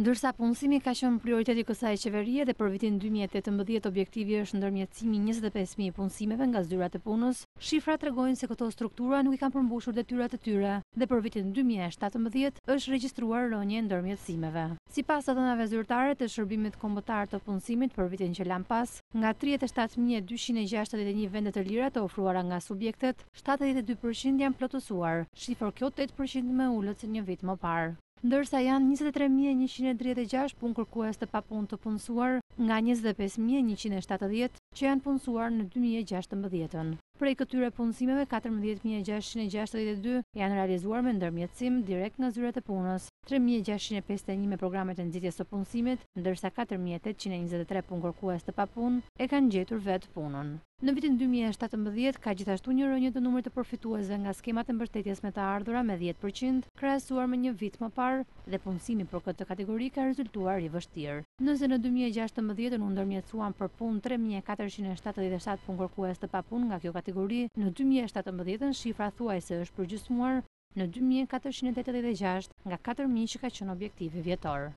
Ndërsa punësimi ka qenë prioriteti kësaj qeverie dhe për vitin 2018 objektivi është ndërmjetësimi 25.000 punësimeve nga zyrat e punës, shifrat tregojnë se këto struktura nuk i kanë përmbushur detyrat e tyre dhe për vitin 2017 është regjistruar rënje ndërmjetësimeve. Sipas dhënave zyrtare të Shërbimit Kombëtar të Punësimit për vitin që lan pas, nga 37261 vende të lira të ofruara nga subjektet, 72% janë plotësuar, shifër kjo 8% më ulët se një vit më parë. Ndërsa janë 23.136 punkërkues të papunë të punësuar nga 25.170 që janë punësuar në 2016-ën. Prej këtyre punësimeve, 14.662 janë realizuar me ndërmjetësim direkt nga zyrat e punës, 3.651 me programet e nxitjes së punësimit, ndërsa 4.823 punkërkues të papunë e kanë gjetur vetë punën. Në vitin 2017 ka gjithashtu një rënje të numrit të përfituesve nga skemat e mbështetjes me të ardhura me 10%, krahasuar me një vit më parë dhe punësimi për këtë kategori ka rezultuar i vështirë. Nëse në 2016 u ndërmjetësuan për punë 3477 punëkërkues të papunë nga kjo kategori, në 2017 shifra thuajse është përgjysmuar në 2486 nga 4000 që ka qenë objektivi vjetor.